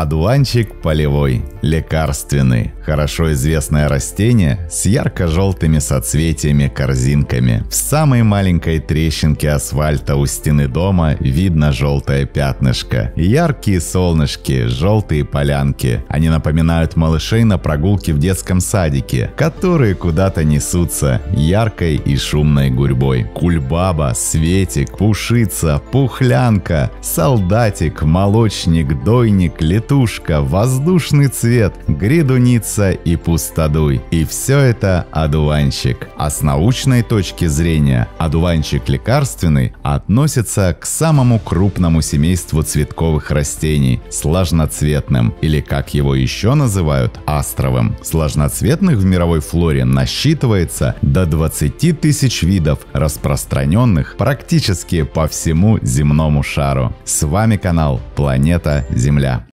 Одуванчик полевой, лекарственный, хорошо известное растение с ярко-желтыми соцветиями-корзинками. В самой маленькой трещинке асфальта у стены дома видно желтое пятнышко. Яркие солнышки, желтые полянки. Они напоминают малышей на прогулке в детском садике, которые куда-то несутся яркой и шумной гурьбой. Кульбаба, светик, пушица, пухлянка, солдатик, молочник, дойник, летушка, воздушный цвет, гридуница и пустодуй. И все это одуванчик. А с научной точки зрения одуванчик лекарственный относится к самому крупному семейству цветковых растений, сложноцветным, или как его еще называют, астровым. Сложноцветных в мировой флоре насчитывается до 20 тысяч видов, распространенных практически по всему земному шару. С вами канал Планета Земля.